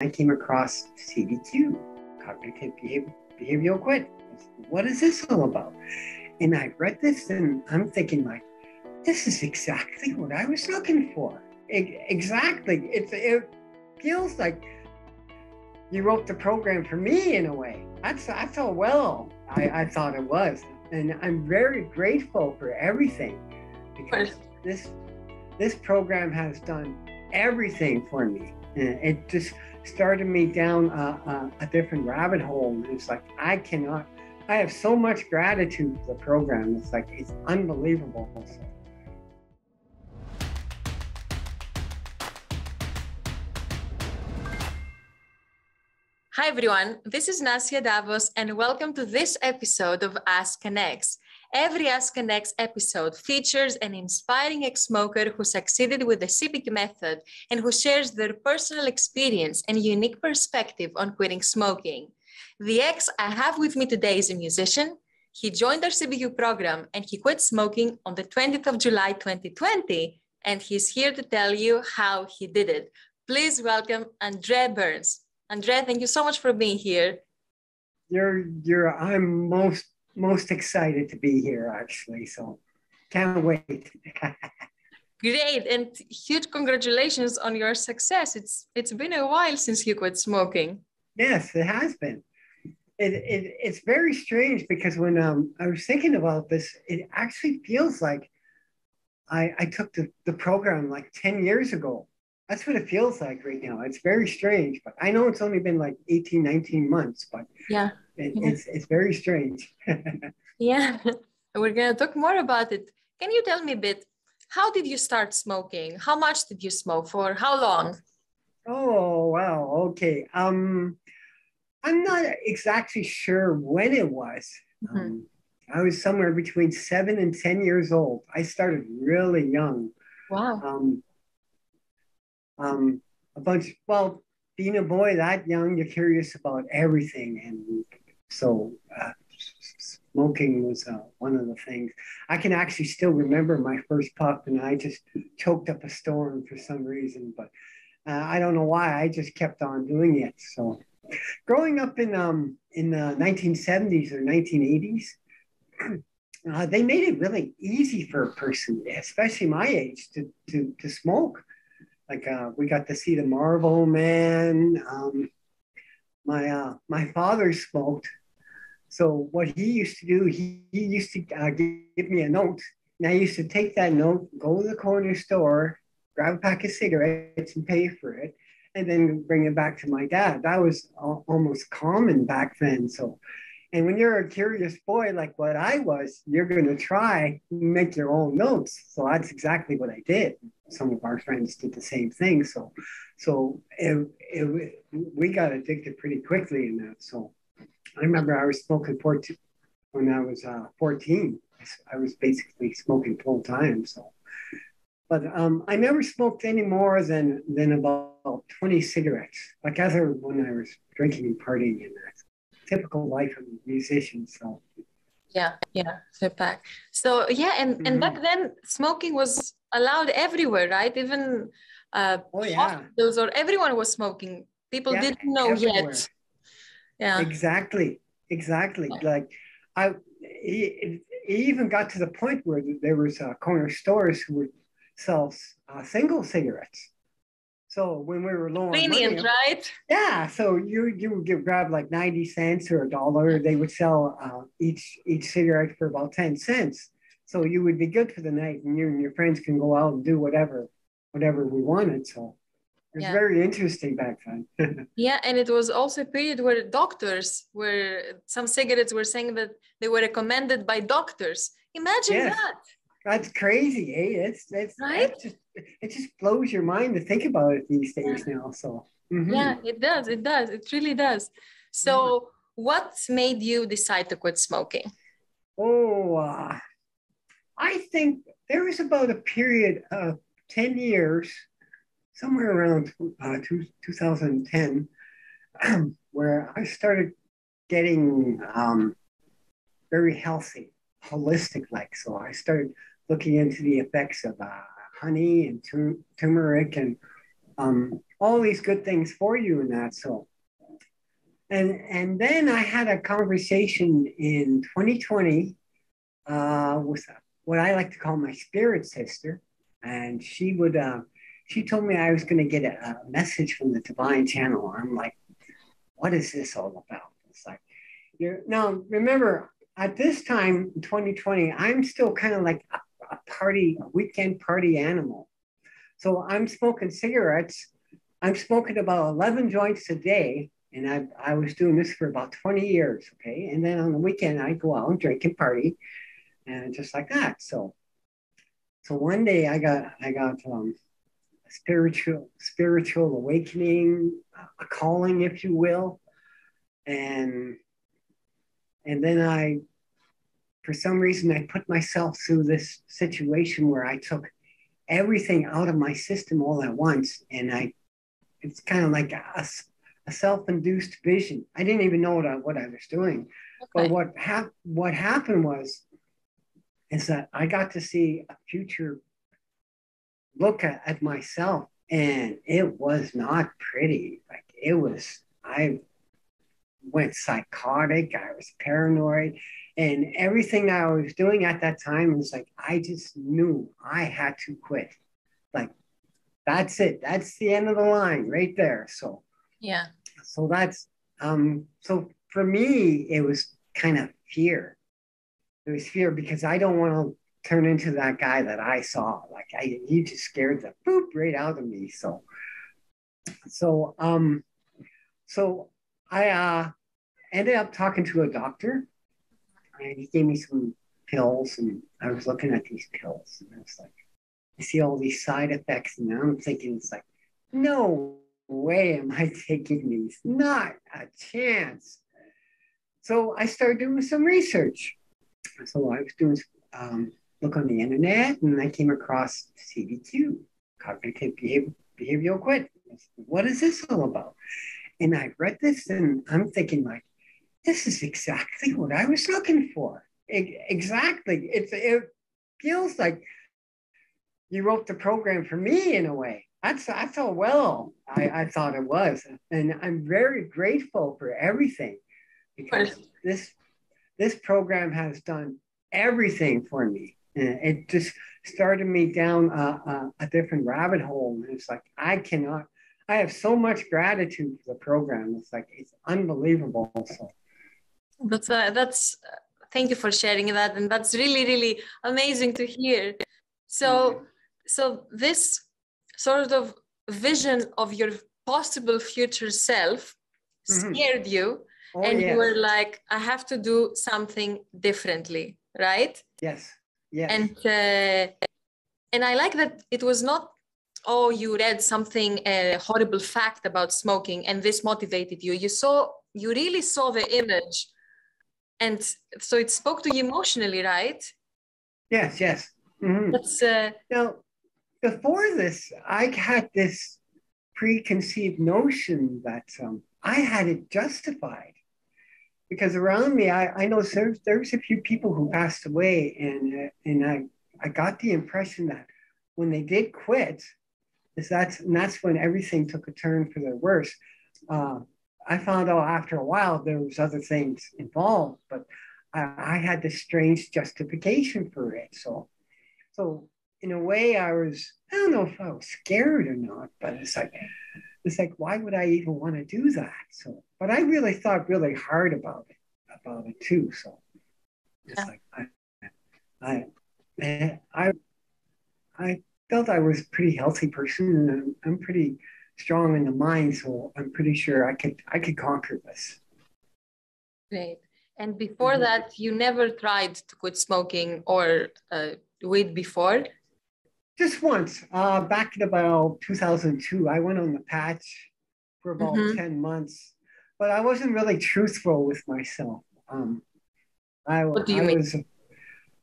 I came across CBQ, cognitive behavioral quit. What is this all about? And I read this and I'm thinking, like, this is exactly what I was looking for. Exactly. It feels like you wrote the program for me in a way. That's how well I thought it was. And I'm very grateful for everything, because this program has done everything for me. And it just started me down a different rabbit hole. And it's like, I have so much gratitude for the program. It's like, it's unbelievable. Hi everyone, this is Nasia Davos and welcome to this episode of Ask An Ex. Every Ask An Ex episode features an inspiring ex-smoker who succeeded with the CBQ method and who shares their personal experience and unique perspective on quitting smoking. The ex I have with me today is a musician. He joined our CBQ program and he quit smoking on the 20th of July, 2020, and he's here to tell you how he did it. Please welcome André Burns. André, thank you so much for being here. I'm most excited to be here, actually, so can't wait. Great, and huge congratulations on your success. It's been a while since you quit smoking. Yes, it has been. It's very strange, because when I was thinking about this, it actually feels like I took the program like 10 years ago. That's what it feels like right now. It's very strange, but I know it's only been like 18, 19 months, but yeah, it's very strange. Yeah, we're going to talk more about it. Can you tell me a bit, how did you start smoking? How much did you smoke for? How long? Oh, wow. Okay. I'm not exactly sure when it was. Mm-hmm. I was somewhere between 7 and 10 years old. I started really young. Wow. Being a boy that young, you're curious about everything, and so smoking was one of the things. I can actually still remember my first puff, and I just choked up a storm for some reason, but I don't know why. I just kept on doing it. So, growing up in the 1970s or 1980s, they made it really easy for a person, especially my age, to smoke. Like we got to see the Marvel Man. My father smoked, so what he used to do, he used to give me a note, and I used to take that note, go to the corner store, grab a pack of cigarettes, and pay for it, and then bring it back to my dad. That was almost common back then. So, and when you're a curious boy like what I was, you're gonna try make your own notes. So that's exactly what I did. Some of our friends did the same thing. So we got addicted pretty quickly in that. So I remember I was smoking 14 when I was 14. I was basically smoking full time. So, but I never smoked any more than about 20 cigarettes. Like other when I was drinking and partying in that. Typical life of a musician, so. Yeah, fair pack. So yeah, and back then smoking was allowed everywhere, right? Even hospitals or everyone was smoking. People didn't know everywhere yet. Yeah, exactly. Yeah. Like it even got to the point where there was corner stores who would sell single cigarettes. So when we were low on money, right? Yeah. So you would grab like 90 cents or $1. They would sell each cigarette for about 10 cents. So you would be good for the night, and you and your friends can go out and do whatever we wanted. So it was very interesting back then. Yeah, and it was also a period where some cigarettes were saying that they were recommended by doctors. Imagine that. That's crazy, eh? It's right. It just blows your mind to think about it these days now. So yeah, it does. It really does. So what made you decide to quit smoking? Oh, I think there was about a period of 10 years, somewhere around 2010, where I started getting very healthy, holistic-like. So I started looking into the effects of honey and turmeric and all these good things for you in that. So, and then I had a conversation in 2020 with what I like to call my spirit sister, and she would she told me I was going to get a message from the divine channel. I'm like, what is this all about? It's like, you're now remember at this time in 2020, I'm still kind of like a weekend party animal. So I'm smoking cigarettes. I'm smoking about 11 joints a day. And I was doing this for about 20 years, okay? And then on the weekend, I go out and drink and party and just like that. So one day I got a spiritual awakening, a calling, if you will. And then I, for some reason, I put myself through this situation where I took everything out of my system all at once. And it's kind of like a self-induced vision. I didn't even know what I was doing. Okay. But what happened was, is that I got to see a future look at myself, and it was not pretty. Like it was, I went psychotic. I was paranoid, and everything I was doing at that time was like, I just knew I had to quit. Like, that's it. That's the end of the line right there. So, yeah. So that's, so for me, it was kind of fear. It was fear because I don't want to turn into that guy that I saw. Like he just scared the poop right out of me. So I ended up talking to a doctor, and he gave me some pills, and I was looking at these pills, and I was like, I see all these side effects, and I'm thinking, it's like, no way am I taking these, not a chance. So I started doing some research. So I was doing look on the internet, and I came across CBQ, cognitive behavioral quit. What is this all about? And I read this, and I'm thinking, like, this is exactly what I was looking for. Exactly. It feels like you wrote the program for me in a way. That's how well I thought it was. And I'm very grateful for everything, because this program has done everything for me. And it just started me down a different rabbit hole. And it's like, I have so much gratitude for the program. It's like, it's unbelievable. So thank you for sharing that. And that's really, really amazing to hear. So this sort of vision of your possible future self scared you. Oh, and yes. You were like, I have to do something differently, right? Yes. Yes. And I like that it was not, oh, you read something, a horrible fact about smoking, and this motivated you. You really saw the image. And so it spoke to you emotionally, right? Yes, yes. Mm-hmm. Now, before this, I had this preconceived notion that I had it justified. Because around me, I know there's a few people who passed away, and I got the impression that when they did quit, that's when everything took a turn for the worse. I found out after a while there was other things involved, but I had this strange justification for it. So in a way, I don't know if I was scared or not, but it's like, why would I even want to do that? So, but I really thought really hard about it too. So it's like, I felt I was a pretty healthy person, and I'm pretty strong in the mind. So I'm pretty sure I could conquer this. Great. And before that, you never tried to quit smoking or weed before? Just once, back in about 2002, I went on the patch for about 10 months, but I wasn't really truthful with myself. What do you mean?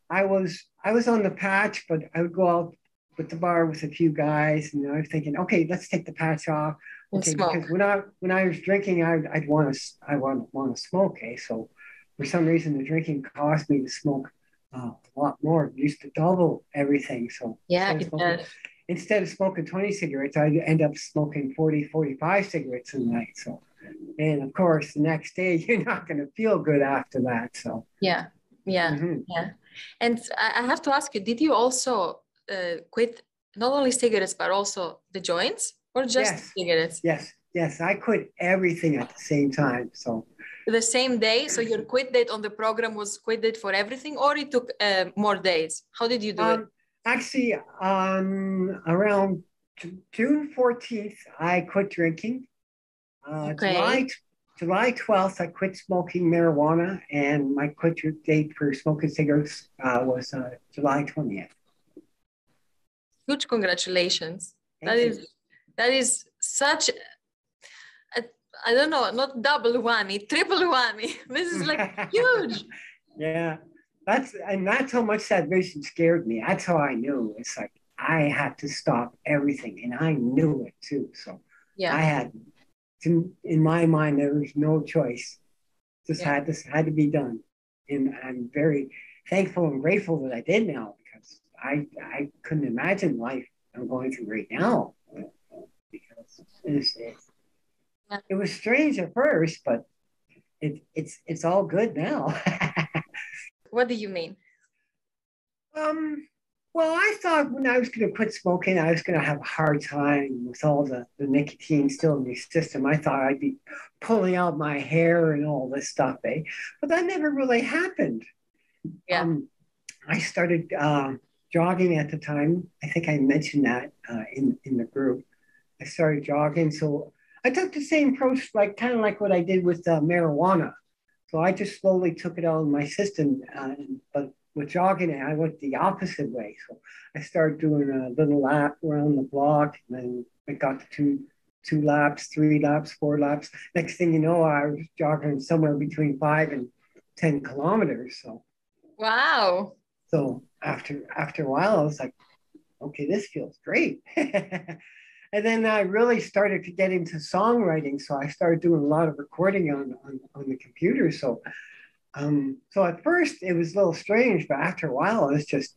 I was on the patch, but I would go out with the bar with a few guys, and I was thinking, okay, let's take the patch off. Okay, because when I was drinking, I want to smoke. Okay, so for some reason, the drinking caused me to smoke a lot more. It used to double everything. So yeah, it does. instead of smoking 20 cigarettes, I end up smoking 40, 45 cigarettes a night. So, and of course, the next day, you're not going to feel good after that. So, yeah, yeah, mm-hmm. yeah. And I have to ask you, did you also quit not only cigarettes, but also the joints or just yes. cigarettes? Yes, yes. I quit everything at the same time. So, the same day. So your quit date on the program was quit date for everything, or it took more days? How did you do it? Actually, around June 14th, I quit drinking. Okay. July 12th, I quit smoking marijuana, and my quit date for smoking cigarettes was July 20th. Huge congratulations. That is such a, I don't know, not double whammy, triple whammy. This is like huge. Yeah. That's how much that vision scared me. That's how I knew. It's like I had to stop everything, and I knew it too. So yeah, I had to, in my mind, there was no choice. This had to be done, and I'm very thankful and grateful that I did now, because I couldn't imagine life I'm going through right now. Because it was strange at first, but it's all good now. What do you mean? Well, I thought when I was going to quit smoking, I was going to have a hard time with all the nicotine still in the system. I thought I'd be pulling out my hair and all this stuff, eh? But that never really happened. Yeah. I started jogging at the time. I think I mentioned that in the group. I started jogging. So I took the same approach, like kind of like what I did with marijuana. So I just slowly took it out of my system, but with jogging, I went the opposite way. So I started doing a little lap around the block, and then I got to two laps, three laps, four laps. Next thing you know, I was jogging somewhere between 5 and 10 kilometers. So wow! So after a while, I was like, okay, this feels great. And then I really started to get into songwriting. So I started doing a lot of recording on the computer. So so at first it was a little strange, but after a while it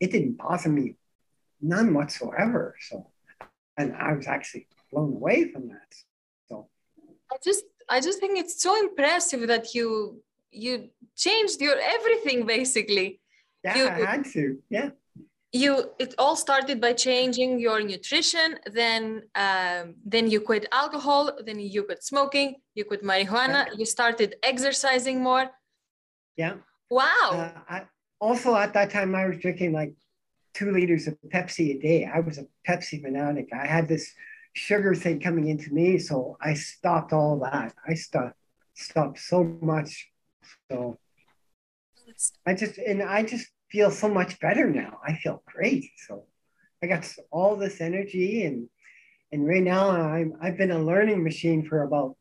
didn't bother me none whatsoever. So, and I was actually blown away from that. So I just think it's so impressive that you changed your everything basically. Yeah, I had to, yeah. It all started by changing your nutrition, then you quit alcohol, then you quit smoking, you quit marijuana, you started exercising more. Yeah. Wow. Also at that time, I was drinking like 2 liters of Pepsi a day. I was a Pepsi fanatic. I had this sugar thing coming into me, so I stopped all that. I stopped so much. So I just feel so much better now. I feel great. So I got all this energy, and right now I've been a learning machine for about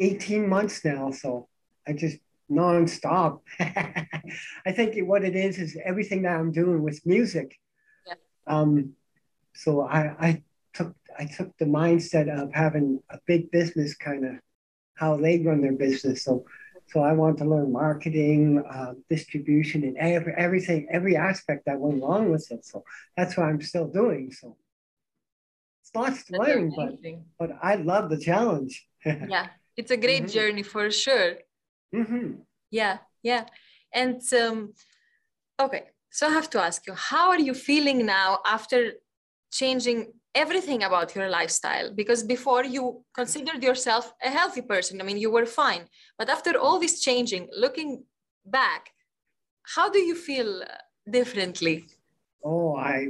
18 months now. So I just nonstop. I think what it is everything that I'm doing with music. Yeah. So I took the mindset of having a big business, kind of how they run their business. So I want to learn marketing, distribution, and everything, every aspect that went along with it. So that's what I'm still doing. So it's lots to learn, but I love the challenge. Yeah, it's a great mm-hmm. journey for sure. Mm-hmm. Yeah, yeah. And okay, so I have to ask you, how are you feeling now after changing everything about your lifestyle? Because before you considered yourself a healthy person. I mean, you were fine. But after all this changing, looking back, how do you feel differently? Oh, I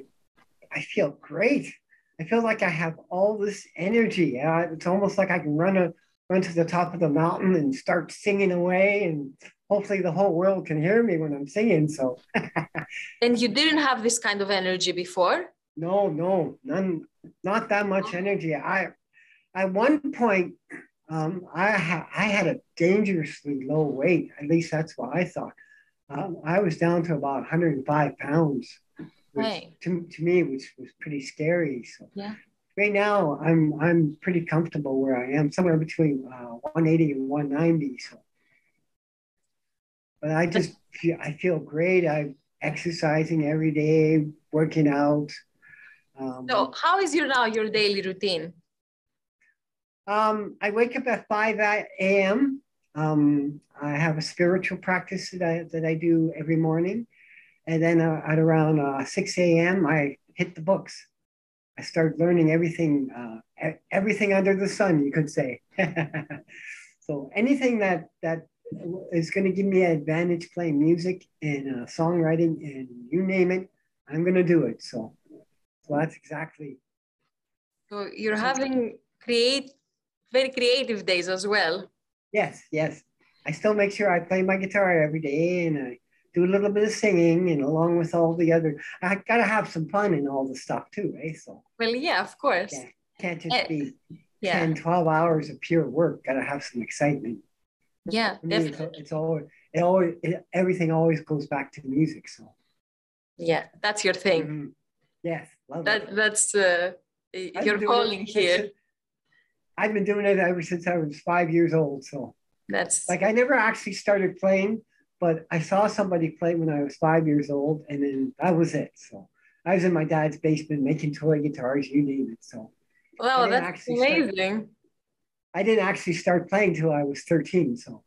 feel great. I feel like I have all this energy. It's almost like I can run to the top of the mountain and start singing away, and hopefully the whole world can hear me when I'm singing. So. And you didn't have this kind of energy before? No, none, not that much energy. At one point, I had a dangerously low weight. At least that's what I thought. I was down to about 105 pounds, which right. to me, which was pretty scary. So yeah. Right now, I'm pretty comfortable where I am, somewhere between 180 and 190. So, but I feel great. I'm exercising every day, working out. So how is your daily routine? I wake up at 5 a.m. I have a spiritual practice that I do every morning. And then at around 6 a.m., I hit the books. I start learning everything under the sun, you could say. So anything that is going to give me an advantage playing music and songwriting and you name it, I'm going to do it. So that's exactly. So you're having very creative days as well. Yes, yes. I still make sure I play my guitar every day and I do a little bit of singing, and along with all the other, I got to have some fun in all the stuff too, right? So. Well, yeah, of course. Yeah. Can't just be 10, 12 hours of pure work. Got to have some excitement. Yeah, I mean, definitely. Everything always goes back to music, so. Yeah, that's your thing. Mm-hmm. Yes, love that. That's your calling here. I've been doing it ever since I was 5 years old, so. That's. Like, I never actually started playing, but I saw somebody play when I was 5 years old, and then that was it, so. I was in my dad's basement making toy guitars, you name it, so. Wow, that's amazing. I didn't actually start playing till I was 13, so.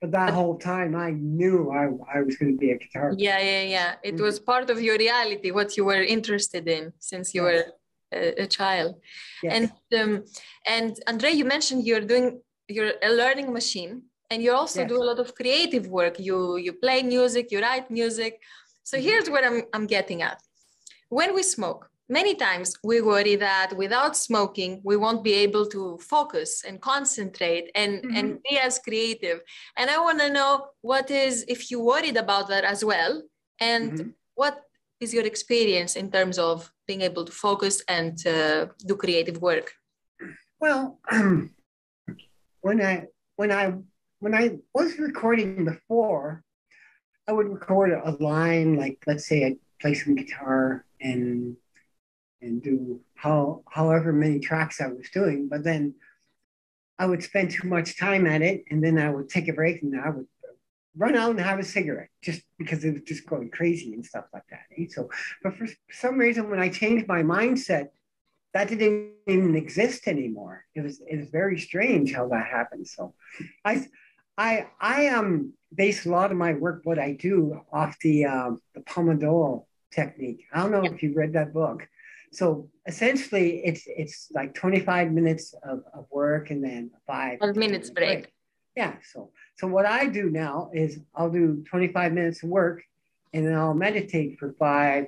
But that whole time, I knew I was going to be a guitar player. Yeah, yeah, yeah. It was part of your reality, what you were interested in since you were a child. Yes. And André, you mentioned you're a learning machine, and you also do a lot of creative work. You play music, you write music. So here's what I'm getting at. When we smoke, many times we worry that without smoking, we won't be able to focus and concentrate and be as creative. And I want to know if you worried about that as well, and what is your experience in terms of being able to focus and do creative work? Well, when I was recording before, I would record a line, like let's say I play some guitar and do however many tracks I was doing, but then I would spend too much time at it, and then I would take a break and I would run out and have a cigarette just because it was just going crazy and stuff like that. Eh? So, but for some reason, when I changed my mindset, that didn't even exist anymore. It was very strange how that happened. So, I base a lot of my work, what I do, off the Pomodoro technique. I don't know if you've read that book. So essentially, it's like 25 minutes of work and then 5 minutes break. Yeah. So what I do now is I'll do 25 minutes of work, and then I'll meditate for five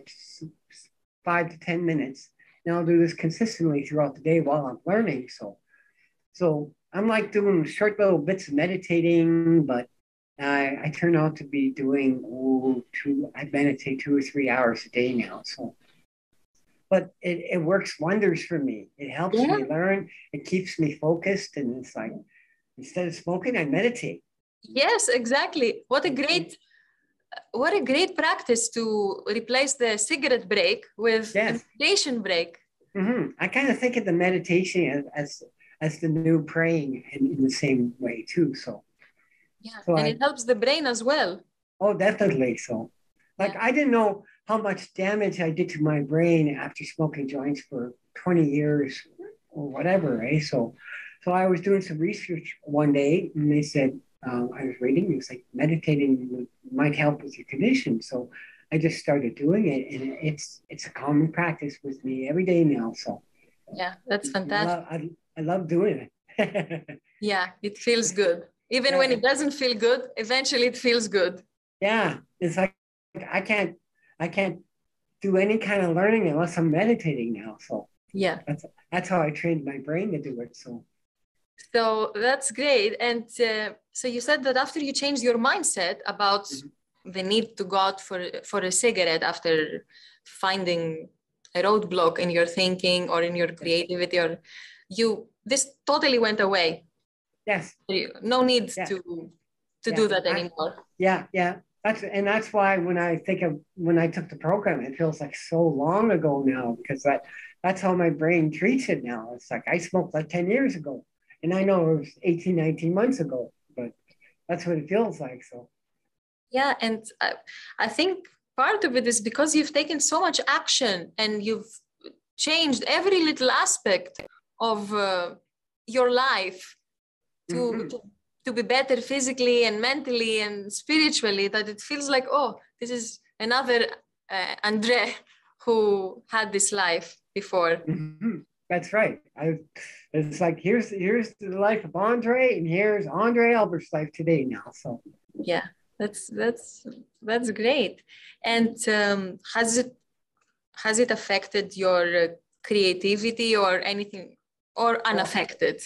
to 10 minutes. And I'll do this consistently throughout the day while I'm learning. So I'm like doing short little bits of meditating, but I turn out to be doing I meditate 2 or 3 hours a day now. So. But it works wonders for me. It helps me learn. It keeps me focused. And it's like, instead of smoking, I meditate. Yes, exactly. What a great practice to replace the cigarette break with meditation break. Mm-hmm. I kind of think of the meditation as the new praying in the same way too. So. Yeah, so it helps the brain as well. Oh, definitely. So like, I didn't know how much damage I did to my brain after smoking joints for 20 years or whatever, right? So I was doing some research one day, and they said, I was reading, it was like meditating might help with your condition. So I just started doing it, and it's a common practice with me every day now. So yeah, that's fantastic. I love doing it. Yeah, it feels good. Even when it doesn't feel good, eventually it feels good. Yeah, it's like I can't do any kind of learning unless I'm meditating now. So yeah, that's how I trained my brain to do it. So that's great. And so you said that after you changed your mindset about the need to go out for a cigarette after finding a roadblock in your thinking or in your creativity, or this totally went away. Yes. No need to do that anymore. That's why when I took the program, it feels like so long ago now, because that's how my brain treats it now. It's like I smoked like 10 years ago, and I know it was 18, 19 months ago, but that's what it feels like. So. Yeah. And I think part of it is because you've taken so much action and you've changed every little aspect of your life to be better physically and mentally and spiritually, that it feels like, oh, this is another André who had this life before. Mm-hmm. That's right. It's like, here's the life of André, and here's André Albert's life today now. So yeah, that's great. And has it affected your creativity or anything, or unaffected?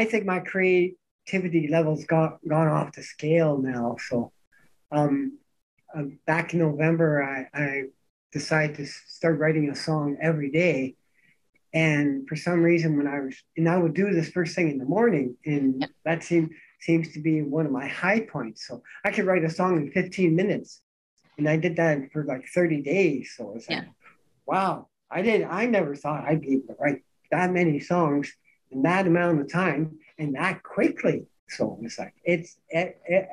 I think my creativity level's gone off the scale now. So back in November, I decided to start writing a song every day. And for some reason, I would do this first thing in the morning, and that seems to be one of my high points. So I could write a song in 15 minutes, and I did that for like 30 days. So it's like, wow, I never thought I'd be able to write that many songs in that amount of time and that quickly. So it's like,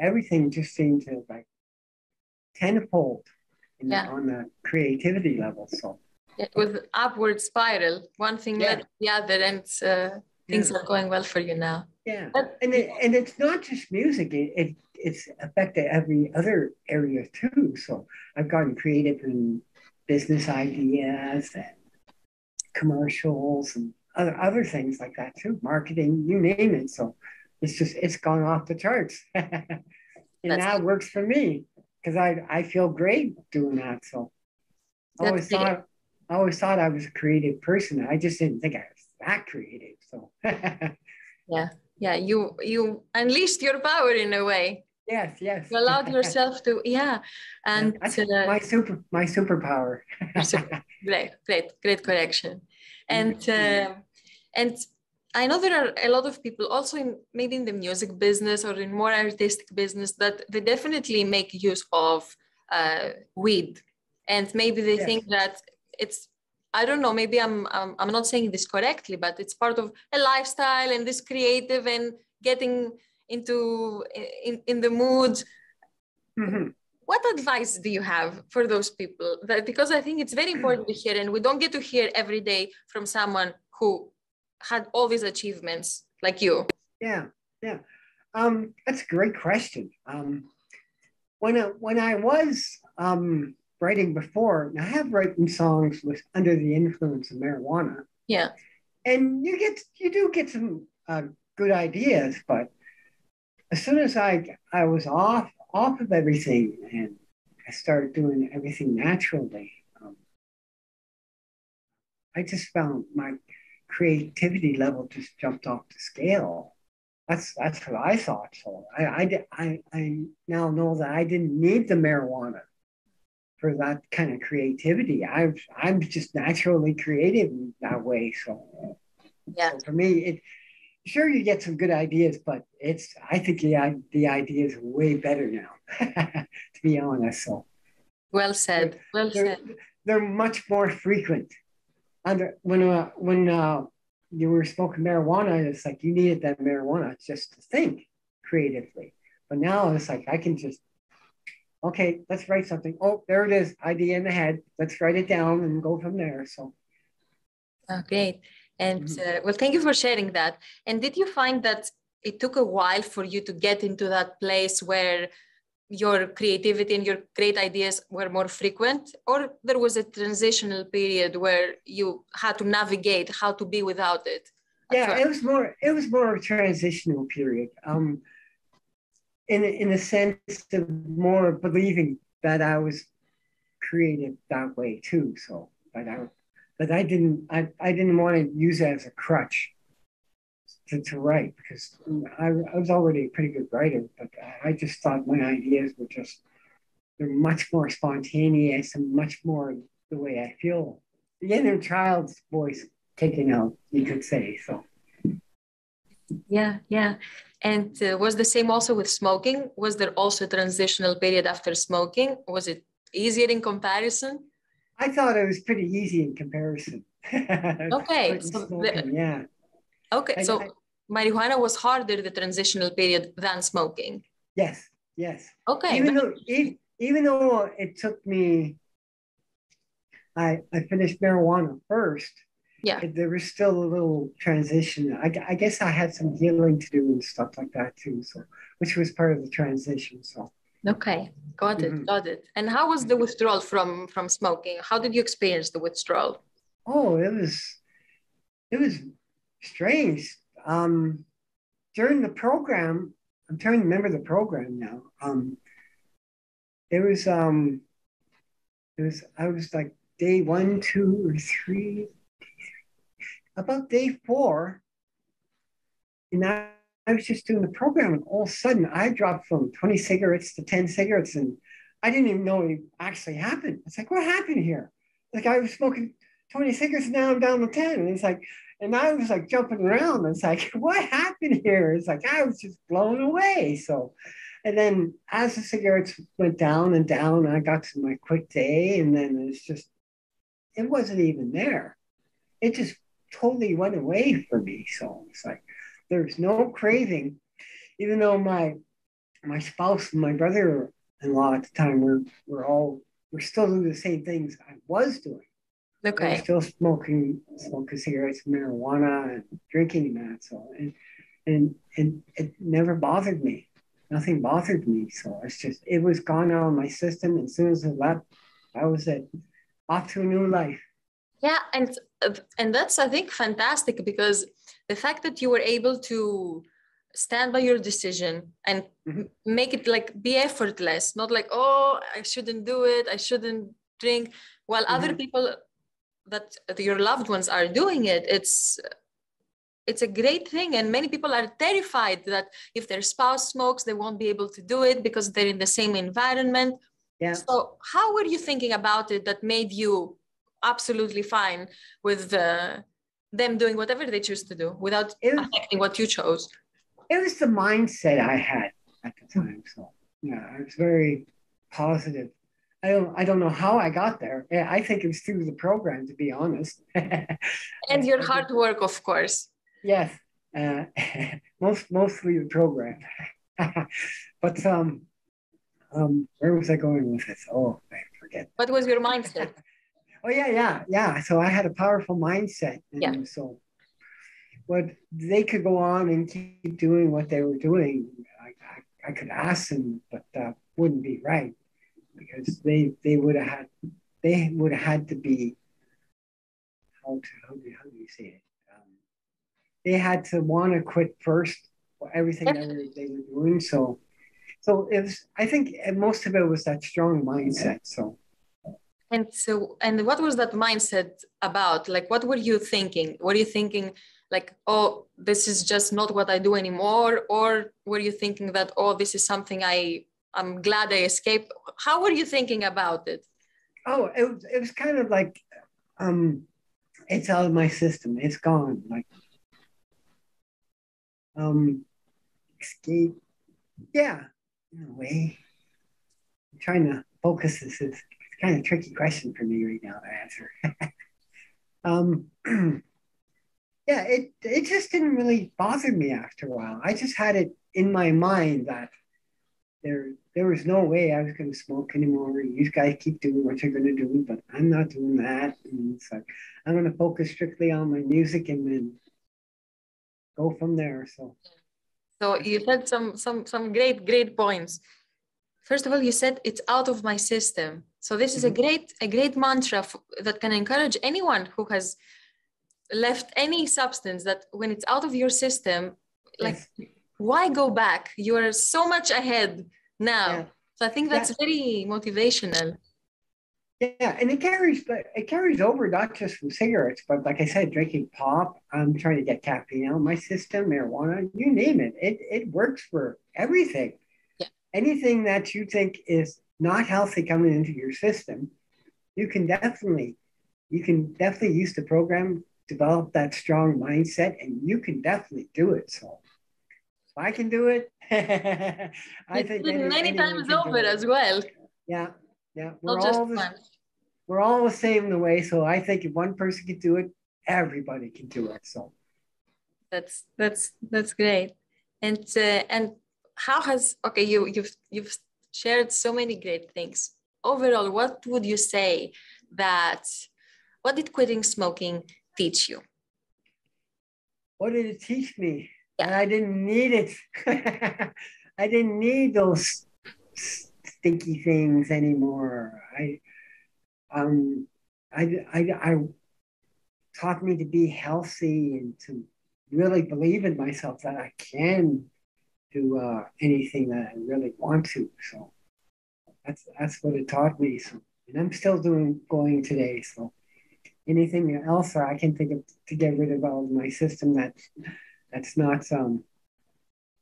everything just seemed to like tenfold on the creativity level. So. With upward spiral, one thing led to the other, and things are going well for you now. Yeah, but, and it's not just music; it's affected every other area too. So I've gotten creative in business ideas and commercials and other things like that too. Marketing, you name it. So it's gone off the charts, and now it works for me because I feel great doing that. So I always thought I was a creative person. I just didn't think I was that creative. So you unleashed your power in a way. Yes. You allowed yourself to, and that's my superpower. Great correction. And and I know there are a lot of people also maybe in the music business or in more artistic business that they definitely make use of weed, and maybe they think that. I don't know, maybe I'm not saying this correctly, but it's part of a lifestyle and this creative and getting into in the mood. Mm-hmm. What advice do you have for those people? Because I think it's very important to hear, and we don't get to hear every day from someone who had all these achievements like you. Yeah. That's a great question. When I was writing before, and I have written songs under the influence of marijuana. Yeah, and you do get some good ideas, but as soon as I was off of everything and I started doing everything naturally, I just found my creativity level just jumped off the scale. That's what I thought. So I now know that I didn't need the marijuana for that kind of creativity. I'm just naturally creative in that way. So, so for me, sure you get some good ideas, but I think the idea is way better now, to be honest. So, well said. They're much more frequent. When you were smoking marijuana, it's like you needed that marijuana just to think creatively. But now it's like I can just, okay, let's write something. Oh, there it is, idea in the head. Let's write it down and go from there. So, okay. And well, thank you for sharing that. And did you find that it took a while for you to get into that place where your creativity and your great ideas were more frequent, or there was a transitional period where you had to navigate how to be without it? It was more a transitional period. In a sense of more believing that I was creative that way too. So, but I didn't want to use it as a crutch to write, because I was already a pretty good writer, but I just thought my ideas were they're much more spontaneous and much more the way I feel. The inner child's voice taken out, you could say, so. Yeah. And was the same also with smoking? Was there also a transitional period after smoking? Was it easier in comparison? I thought it was pretty easy in comparison. Okay. So marijuana was harder, the transitional period, than smoking. Yes. Okay. Even though it took me, I finished marijuana first, yeah, there was still a little transition. I guess I had some healing to do and stuff like that too, so which was part of the transition. So okay, got it, got it. And how was the withdrawal from smoking? How did you experience the withdrawal? Oh, it was strange. During the program, I'm trying to remember the program now. I was like day 1, 2, or 3. About day 4, and I was just doing the program, and all of a sudden I dropped from 20 cigarettes to 10 cigarettes, and I didn't even know it actually happened. It's like, what happened here? Like, I was smoking 20 cigarettes, now I'm down to 10. And it's like, and I was like jumping around. It's like, what happened here? It's like, I was just blown away. So, and then as the cigarettes went down and down, I got to my quick day, and then it's just, it wasn't even there. It just totally went away for me. So it's like, there's no craving, even though my spouse and my brother-in-law at the time were still doing the same things I was doing. Okay. They were still smoking cigarettes, marijuana, and drinking that. So and it never bothered me. Nothing bothered me. So it's just, it was gone out of my system. And as soon as it left, I was off to a new life. Yeah, and that's, I think, fantastic, because the fact that you were able to stand by your decision and make it be effortless, not like, oh, I shouldn't do it, I shouldn't drink, while other people that your loved ones are doing it, it's a great thing. And many people are terrified that if their spouse smokes, they won't be able to do it because they're in the same environment. Yeah. So how were you thinking about it that made you absolutely fine with them doing whatever they choose to do without affecting what you chose? It was the mindset I had at the time. So yeah, I was very positive. I don't know how I got there. I think it was through the program, to be honest. And your hard work, of course. Yes, mostly the program. But where was I going with this? Oh, I forget. What was your mindset? Oh, yeah. So I had a powerful mindset. And yeah. So what, they could go on and keep doing what they were doing. I could ask them, but that wouldn't be right, because they would have had to be, how do you say it? They had to want to quit first, everything that they were doing. So it was, I think most of it was that strong mindset, so. And what was that mindset about? Like, what were you thinking? Were you thinking like, oh, this is just not what I do anymore? Or were you thinking that, oh, this is something I'm glad I escaped? How were you thinking about it? Oh, it was kind of like, it's out of my system. It's gone. Like, escape. Yeah, in a way. I'm trying to focus this. It's kind of tricky question for me right now to answer. Yeah, it just didn't really bother me after a while. I just had it in my mind that there was no way I was going to smoke anymore. You guys keep doing what you're going to do, but I'm not doing that. And it's like, I'm going to focus strictly on my music and then go from there. So you said some great points. First of all, you said it's out of my system. So this is a great mantra that can encourage anyone who has left any substance, that when it's out of your system, like, why go back? You are so much ahead now. Yeah. So I think that's very motivational. Yeah, and it carries over, not just from cigarettes, but like I said, drinking pop, I'm trying to get caffeine out of my system, marijuana, you name it. It works for everything. Yeah. Anything that you think is not healthy coming into your system, you can definitely use the program, develop that strong mindset, and you can definitely do it. So if I can do it, I think many times over as well. Yeah. We're all the same in a way. So I think if one person can do it, everybody can do it. So that's great. And how has, okay, you've shared so many great things. Overall, what would you say that, what did quitting smoking teach you? What did it teach me? Yeah. And I didn't need it. I didn't need those stinky things anymore. I taught me to be healthy and to really believe in myself that I can do anything that I really want to. So that's what it taught me. So, and I'm still going today. So anything else I can think of to get rid of all of my system that's not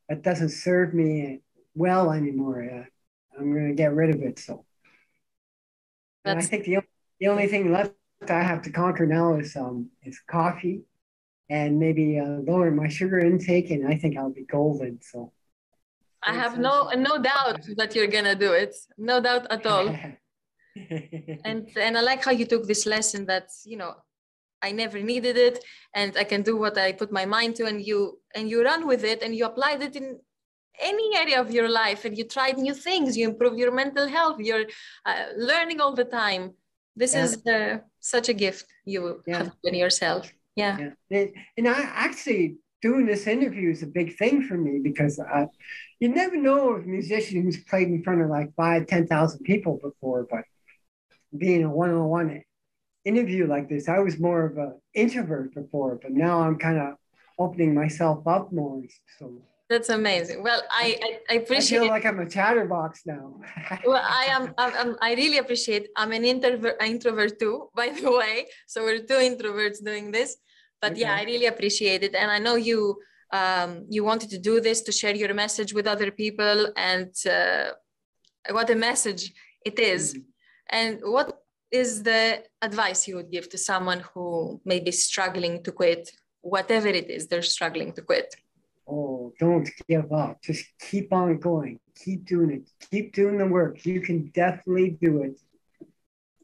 that doesn't serve me well anymore. I'm gonna get rid of it. So and I think the only thing left I have to conquer now is coffee, and maybe lower my sugar intake, and I think I'll be golden. So I have no doubt that you're gonna do it. No doubt at all. And I like how you took this lesson that, you know, I never needed it, and I can do what I put my mind to, and you run with it, and you applied it in any area of your life, and you tried new things, you improve your mental health, you're learning all the time. This is such a gift you have given yourself. Yeah. And I actually, doing this interview is a big thing for me, because you never know of a musician who's played in front of like 5,000 to 10,000 people before, but being a one-on-one interview like this, I was more of an introvert before, but now I'm kind of opening myself up more. So that's amazing. Well, I appreciate. I feel like I'm a chatterbox now. Well, I really appreciate. I'm an introvert too, by the way. So we're two introverts doing this. But yeah, I really appreciate it, and I know you you wanted to do this to share your message with other people, and what a message it is. And what is the advice you would give to someone who may be struggling to quit, whatever it is they're struggling to quit? Oh, don't give up. Just keep on going. Keep doing it. Keep doing the work. You can definitely do it.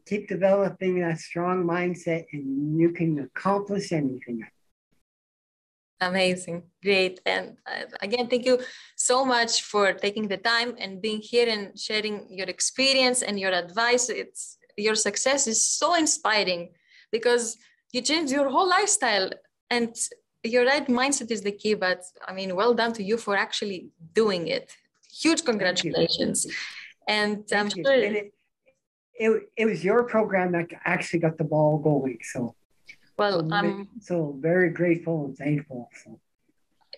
Keep developing that strong mindset, and you can accomplish anything. Amazing. Great. And again, thank you so much for taking the time and being here and sharing your experience and your advice. It's your success is so inspiring, because you changed your whole lifestyle, and your right mindset is the key. But I mean, well done to you for actually doing it. Huge congratulations. And I'm sure... It was your program that actually got the ball going. So, well, I'm so very grateful and thankful. So.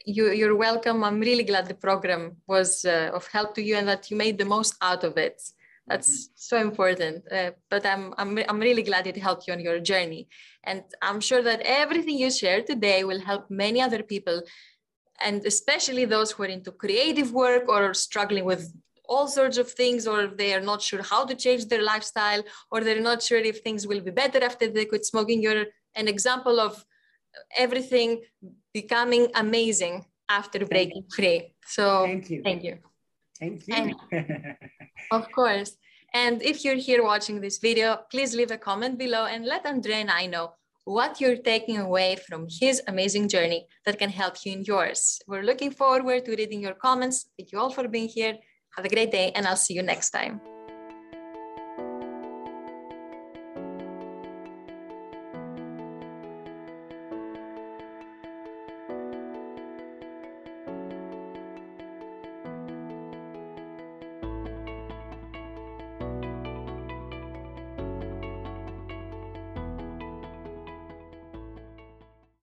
You're welcome. I'm really glad the program was of help to you, and that you made the most out of it. That's so important. But I'm really glad it helped you on your journey, and I'm sure that everything you shared today will help many other people, and especially those who are into creative work or struggling with all sorts of things, or they are not sure how to change their lifestyle, or they're not sure if things will be better after they quit smoking. You're an example of everything becoming amazing after breaking free. So thank you. Thank you. Thank you. And, of course. And if you're here watching this video, please leave a comment below and let André and I know what you're taking away from his amazing journey that can help you in yours. We're looking forward to reading your comments. Thank you all for being here. Have a great day, and I'll see you next time.